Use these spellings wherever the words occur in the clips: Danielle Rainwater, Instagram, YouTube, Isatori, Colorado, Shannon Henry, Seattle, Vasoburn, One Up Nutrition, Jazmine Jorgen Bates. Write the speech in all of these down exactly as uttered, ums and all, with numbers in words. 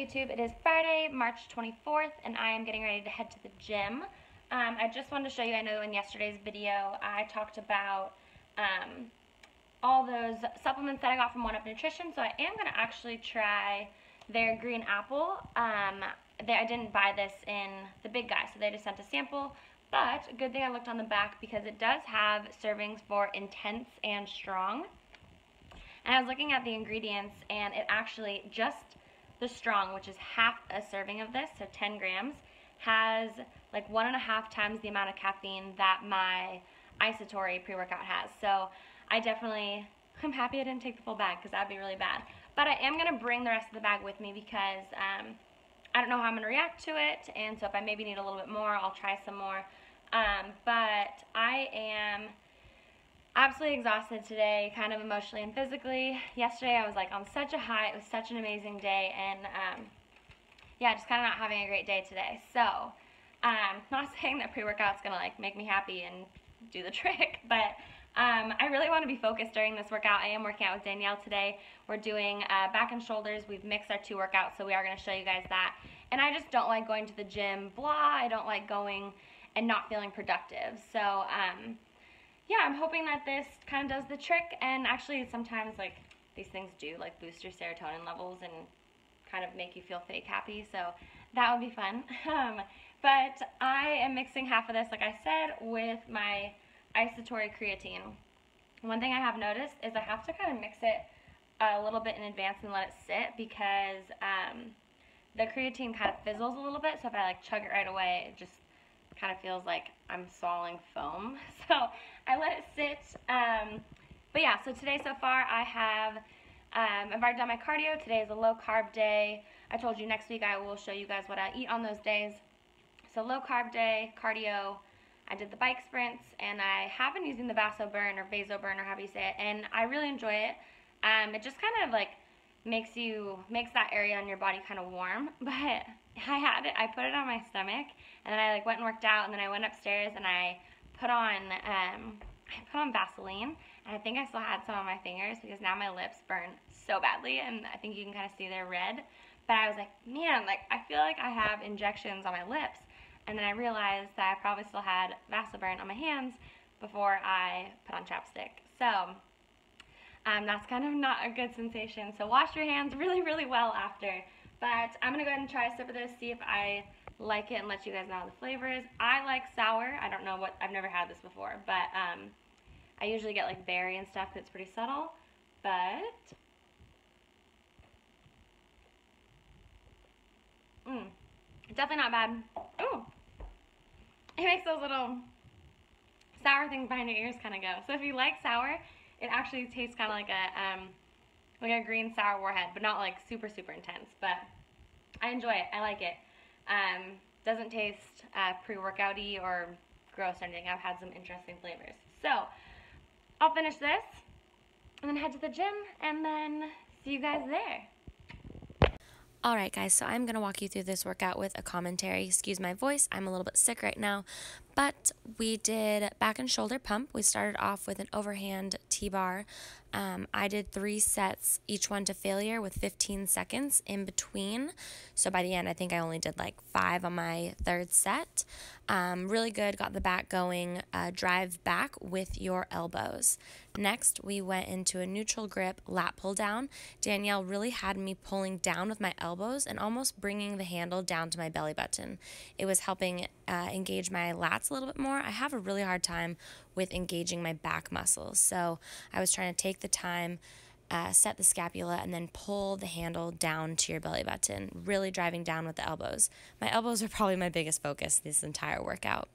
YouTube? It is Friday, March twenty-fourth, and I am getting ready to head to the gym. Um, I just wanted to show you, I know in yesterday's video I talked about um, all those supplements that I got from One Up Nutrition, so I am going to actually try their green apple. Um, they, I didn't buy this in the big guy, so they just sent a sample, but good thing I looked on the back because it does have servings for intense and strong. And I was looking at the ingredients, and it actually just the strong, which is half a serving of this, so ten grams, has like one and a half times the amount of caffeine that my Isatori pre-workout has. So I definitely, I'm happy I didn't take the full bag because that would be really bad. But I am going to bring the rest of the bag with me because um, I don't know how I'm going to react to it. And so if I maybe need a little bit more, I'll try some more. Um, but I am absolutely exhausted today, kind of emotionally and physically. Yesterday I was like on such a high, it was such an amazing day, and um, yeah, just kind of not having a great day today. So um, not saying that pre-workout's gonna like make me happy and do the trick, but um, I really want to be focused during this workout. I am working out with Danielle today. We're doing uh, back and shoulders. We've mixed our two workouts, so we are going to show you guys that. And I just don't like going to the gym, blah, I don't like going and not feeling productive. So um, yeah, I'm hoping that this kind of does the trick, and actually sometimes like these things do like boost your serotonin levels and kind of make you feel fake happy, so that would be fun. Um, but I am mixing half of this, like I said, with my Isatori creatine. One thing I have noticed is I have to kind of mix it a little bit in advance and let it sit because um, the creatine kind of fizzles a little bit, so if I like chug it right away, it just kind of feels like I'm swallowing foam. So I let it sit. Um, but yeah, so today so far I have um, I've already done my cardio. Today is a low carb day. I told you next week I will show you guys what I eat on those days. So low carb day, cardio, I did the bike sprints, and I have been using the Vasoburn or Vasoburn or however you say it, and I really enjoy it. Um, it just kind of like makes you, makes that area on your body kind of warm, but I had it, I put it on my stomach, and then I like went and worked out, and then I went upstairs and I put on, um, I put on Vaseline, and I think I still had some on my fingers because now my lips burn so badly, and I think you can kind of see they're red, but I was like, man, like I feel like I have injections on my lips, and then I realized that I probably still had Vasoburn on my hands before I put on chapstick, so Um, that's kind of not a good sensation, so wash your hands really, really well after. But I'm going to go ahead and try a sip of this, see if I like it, and let you guys know how the flavor is. I like sour. I don't know what, I've never had this before, but um, I usually get like berry and stuff that's pretty subtle, but mm, definitely not bad. Ooh, it makes those little sour things behind your ears kind of go, so if you like sour, it actually tastes kind of like a um, like a green sour warhead, but not like super, super intense. But I enjoy it. I like it. Um, doesn't taste uh, pre-workout-y or gross or anything. I've had some interesting flavors. So I'll finish this and then head to the gym and then see you guys there. Alright guys, so I'm going to walk you through this workout with a commentary. Excuse my voice, I'm a little bit sick right now. But we did back and shoulder pump. We started off with an overhand T-bar. Um, I did three sets, each one to failure with fifteen seconds in between. So by the end, I think I only did like five on my third set. Um, really good, got the back going. Uh, drive back with your elbows. Next, we went into a neutral grip lat pull down. Danielle really had me pulling down with my elbows and almost bringing the handle down to my belly button. It was helping uh, engage my lats a little bit more. I have a really hard time with engaging my back muscles, so I was trying to take the time, uh, set the scapula, and then pull the handle down to your belly button, really driving down with the elbows. My elbows are probably my biggest focus this entire workout.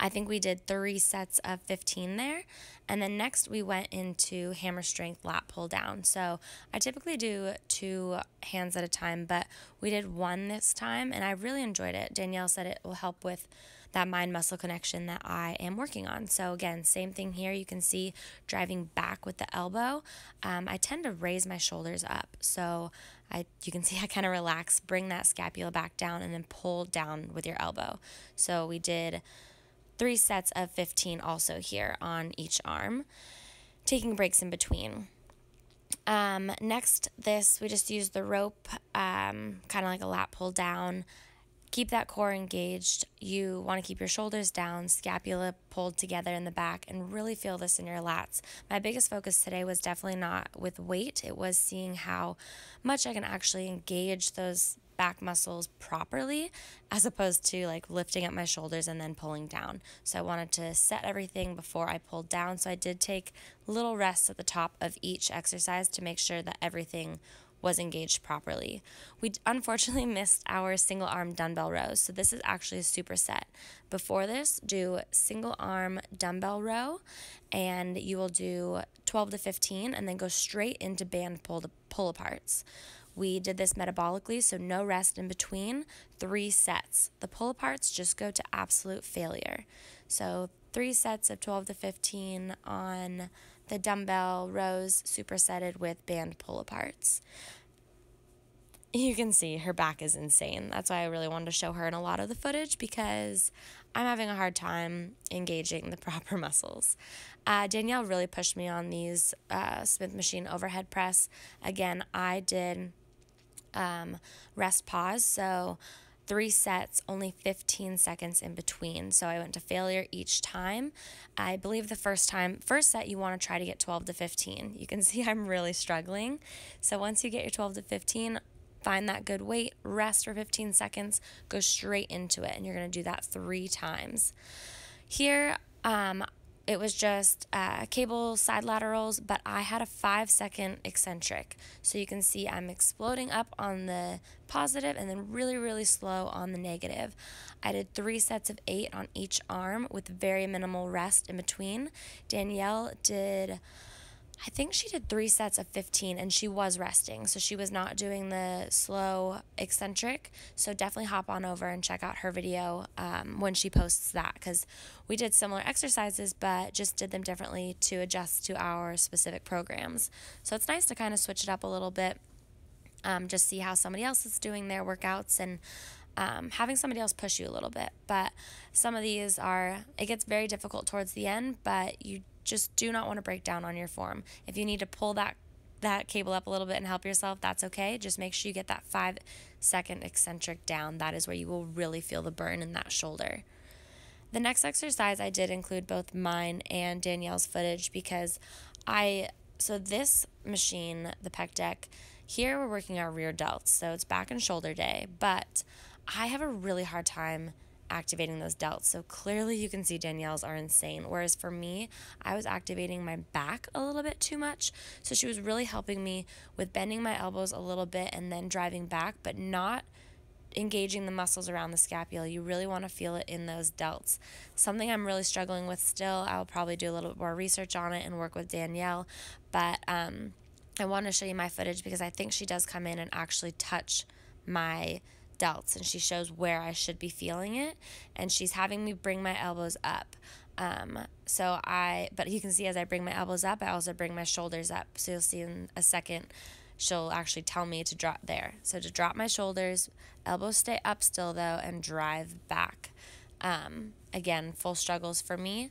I think we did three sets of fifteen there, and then next we went into hammer strength lat pull down. So I typically do two hands at a time, but we did one this time, and I really enjoyed it. Danielle said it will help with that mind-muscle connection that I am working on. So again, same thing here. You can see driving back with the elbow. Um, I tend to raise my shoulders up, so I, you can see I kind of relax, bring that scapula back down, and then pull down with your elbow. So we did three sets of fifteen also here on each arm, taking breaks in between. Um, next, this, we just use the rope, um, kind of like a lat pull down. Keep that core engaged. You want to keep your shoulders down, scapula pulled together in the back, and really feel this in your lats. My biggest focus today was definitely not with weight. It was seeing how much I can actually engage those back muscles properly, as opposed to like lifting up my shoulders and then pulling down. So I wanted to set everything before I pulled down. So I did take little rests at the top of each exercise to make sure that everything was engaged properly. We unfortunately missed our single arm dumbbell row, so this is actually a superset. Before this, do single arm dumbbell row, and you will do twelve to fifteen, and then go straight into band pull to pull aparts. We did this metabolically, so no rest in between, three sets. The pull aparts just go to absolute failure. So three sets of twelve to fifteen on the dumbbell rows, supersetted with band pull aparts. You can see her back is insane. That's why I really wanted to show her in a lot of the footage, because I'm having a hard time engaging the proper muscles. Uh, Danielle really pushed me on these uh, Smith machine overhead press. Again, I did um, rest pause, so three sets, only fifteen seconds in between. So I went to failure each time. I believe the first time, first set, you want to try to get twelve to fifteen. You can see I'm really struggling. So once you get your twelve to fifteen, find that good weight, rest for fifteen seconds, go straight into it, and you're going to do that three times. Here, um, it was just uh, cable side laterals, but I had a five second eccentric. So you can see I'm exploding up on the positive and then really, really slow on the negative. I did three sets of eight on each arm with very minimal rest in between. Danielle did, I think she did three sets of fifteen, and she was resting, so she was not doing the slow eccentric. So definitely hop on over and check out her video um, when she posts that, because we did similar exercises but just did them differently to adjust to our specific programs. So it's nice to kind of switch it up a little bit, um, just see how somebody else is doing their workouts, and Um, having somebody else push you a little bit. But some of these are, it gets very difficult towards the end, but you just do not want to break down on your form. If you need to pull that that cable up a little bit and help yourself, that's okay. Just make sure you get that five second eccentric down. That is where you will really feel the burn in that shoulder. The next exercise, I did include both mine and Danielle's footage, because I so this machine, the pec deck, here we're working our rear delts, so it's back and shoulder day, but I have a really hard time activating those delts. So clearly you can see Danielle's are insane. Whereas for me, I was activating my back a little bit too much. So she was really helping me with bending my elbows a little bit and then driving back, but not engaging the muscles around the scapula. You really want to feel it in those delts. Something I'm really struggling with still. I'll probably do a little bit more research on it and work with Danielle, but um, I want to show you my footage, because I think she does come in and actually touch my delts, and she shows where I should be feeling it, and she's having me bring my elbows up. Um, so I, but you can see as I bring my elbows up, I also bring my shoulders up. So you'll see in a second, she'll actually tell me to drop there. So to drop my shoulders, elbows stay up still though, and drive back. Um, again, full struggles for me.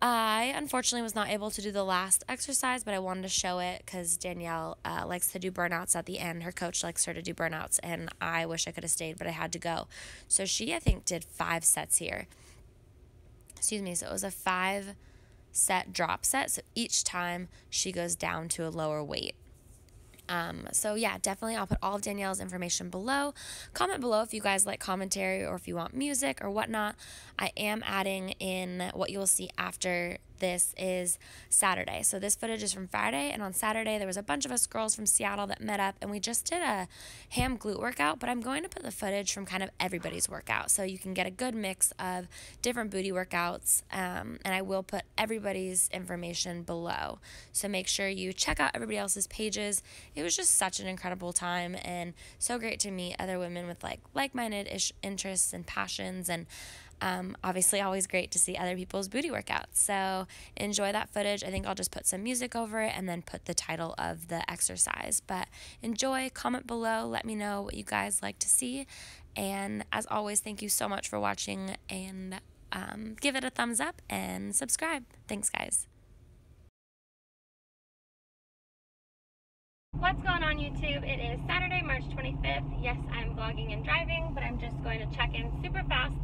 I unfortunately was not able to do the last exercise, but I wanted to show it because Danielle uh, likes to do burnouts at the end. Her coach likes her to do burnouts, and I wish I could have stayed, but I had to go. So she, I think, did five sets here. Excuse me. So it was a five-set drop set. So each time she goes down to a lower weight. Um, so yeah, definitely I'll put all of Danielle's information below. Comment below if you guys like commentary or if you want music or whatnot. I am adding in what you will see after this is Saturday. So this footage is from Friday, and on Saturday there was a bunch of us girls from Seattle that met up, and we just did a ham glute workout, but I'm going to put the footage from kind of everybody's workout so you can get a good mix of different booty workouts, um, and I will put everybody's information below. So make sure you check out everybody else's pages. It was just such an incredible time, and so great to meet other women with like like-minded-ish interests and passions, and Um, obviously always great to see other people's booty workouts. So enjoy that footage. I think I'll just put some music over it and then put the title of the exercise. But enjoy, comment below, let me know what you guys like to see. And as always, thank you so much for watching, and um, give it a thumbs up and subscribe. Thanks, guys. What's going on YouTube? It is Saturday, March twenty-fifth. Yes, I'm vlogging and driving, but I'm just going to check in super fast,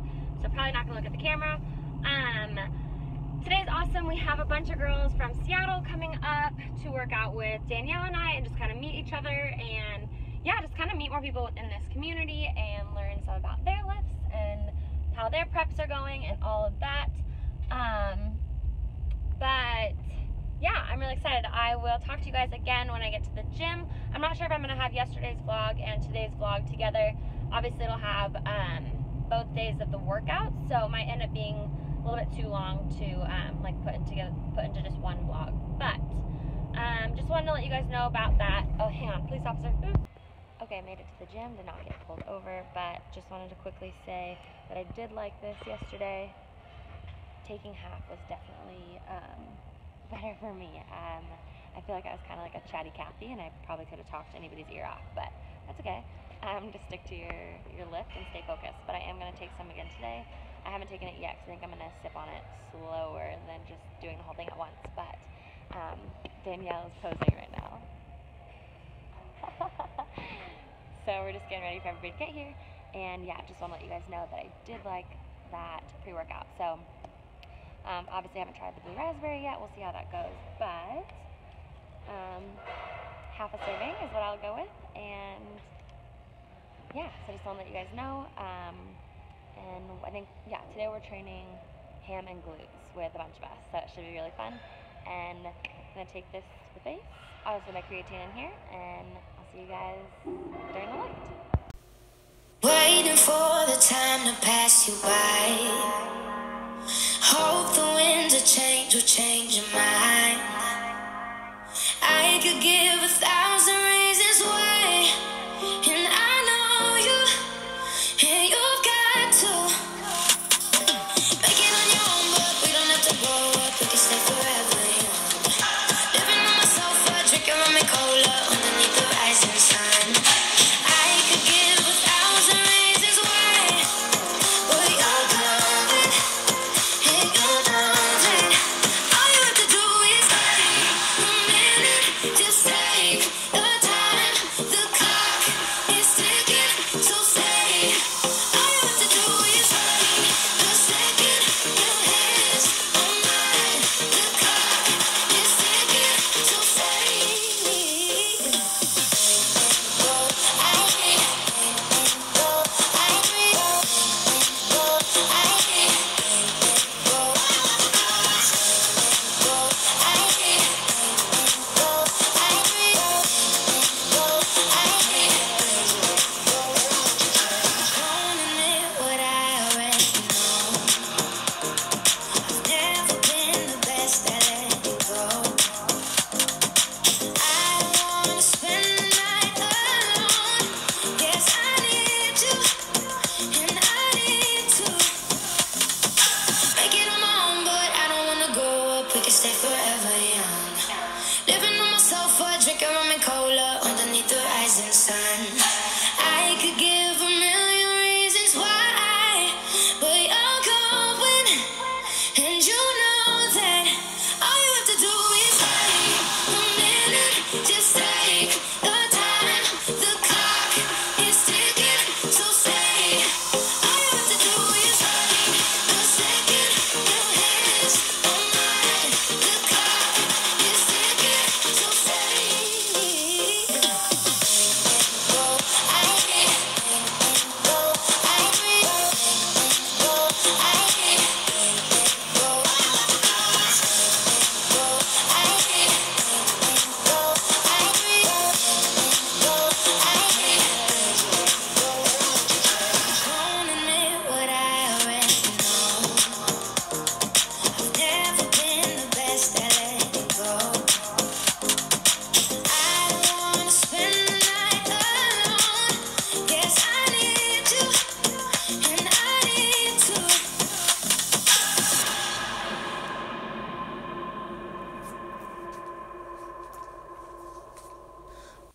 so probably not gonna look at the camera. Um, today's awesome. We have a bunch of girls from Seattle coming up to work out with Danielle and I and just kind of meet each other and yeah, just kind of meet more people within this community and learn some about their lifts and how their preps are going and all of that. Um, but yeah, I'm really excited. I will talk to you guys again when I get to the gym. I'm not sure if I'm gonna have yesterday's vlog and today's vlog together. Obviously it'll have um, both days of the workout, so it might end up being a little bit too long to um, like put in together, put into just one vlog. But um, just wanted to let you guys know about that. Oh, hang on, police officer. Ooh. Okay, I made it to the gym, did not get pulled over, but just wanted to quickly say that I did like this yesterday. Taking half was definitely um, better for me. Um, I feel like I was kind of like a chatty Cathy and I probably could have talked anybody's ear off, but that's okay. Um, just stick to your, your lift and stay focused. But I am going to take some again today. I haven't taken it yet because I think I'm going to sip on it slower than just doing the whole thing at once. But um, Danielle is posing right now. So we're just getting ready for everybody to get here. And yeah, just want to let you guys know that I did like that pre-workout. So Um, obviously I haven't tried the blue raspberry yet, we'll see how that goes, but um, half a serving is what I'll go with, and yeah, so just want to let you guys know, um, and I think, yeah, today we're training ham and glutes with a bunch of us, so it should be really fun, and I'm going to take this to the base, obviously my creatine in here, and I'll see you guys during the lift. Waiting for the time to pass you by. Hope the winds of change will change your mind. I could give a thousand reasons why, and I know you, and you've got to make it on your own, but we don't have to grow up. We can stay forever young. Living on my sofa, drinking rum and cola underneath the rising sun. I could give a thousand reasons why, but you're gone.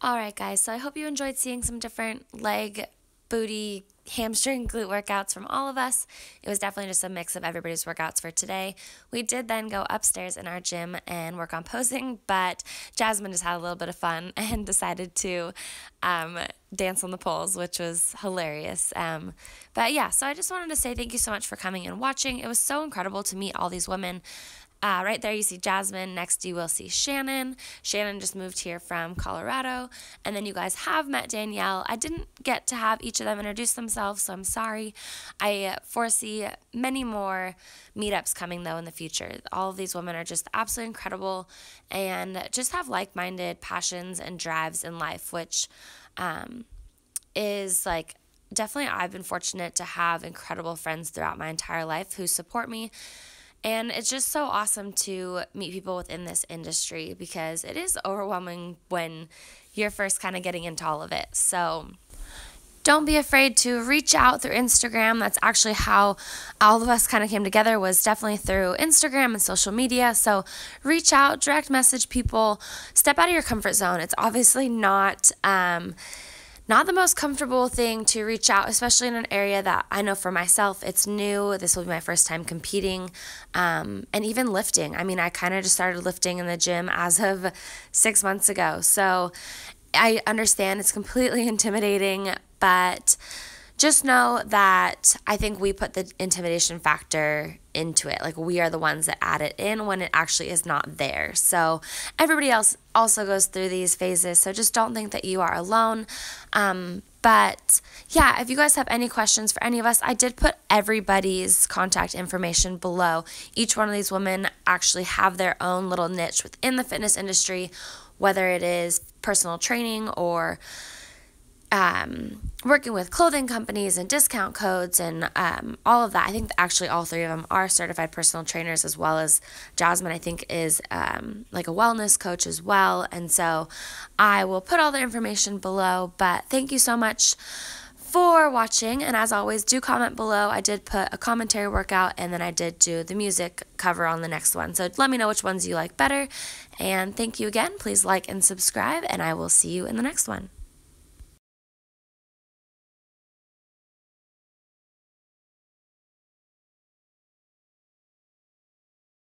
Alright guys, so I hope you enjoyed seeing some different leg booty, hamstring, glute workouts from all of us. It was definitely just a mix of everybody's workouts for today. We did then go upstairs in our gym and work on posing, but Jazmine just had a little bit of fun and decided to um, dance on the poles, which was hilarious. Um, but yeah, so I just wanted to say thank you so much for coming and watching. It was so incredible to meet all these women. Uh, right there you see Jazmine. Next you will see Shannon. Shannon just moved here from Colorado. And then you guys have met Danielle. I didn't get to have each of them introduce themselves, so I'm sorry. I foresee many more meetups coming, though, in the future. All of these women are just absolutely incredible and just have like-minded passions and drives in life, which um, is like... definitely I've been fortunate to have incredible friends throughout my entire life who support me. And it's just so awesome to meet people within this industry because it is overwhelming when you're first kind of getting into all of it. So don't be afraid to reach out through Instagram. That's actually how all of us kind of came together, was definitely through Instagram and social media. So reach out, direct message people, step out of your comfort zone. It's obviously not... Um, Not the most comfortable thing to reach out, especially in an area that I know for myself, it's new. This will be my first time competing um, and even lifting. I mean, I kind of just started lifting in the gym as of six months ago. So I understand it's completely intimidating, but just know that I think we put the intimidation factor into it. Like, we are the ones that add it in when it actually is not there. So everybody else also goes through these phases. So just don't think that you are alone. Um, but yeah, if you guys have any questions for any of us, I did put everybody's contact information below. Each one of these women actually have their own little niche within the fitness industry, whether it is personal training or Um, working with clothing companies and discount codes and um, all of that. I think actually all three of them are certified personal trainers, as well as Jazmine, I think, is um, like a wellness coach as well. And so I will put all the information below, but thank you so much for watching. And as always, do comment below. I did put a commentary workout, and then I did do the music cover on the next one. So let me know which ones you like better. And thank you again. Please like and subscribe, and I will see you in the next one.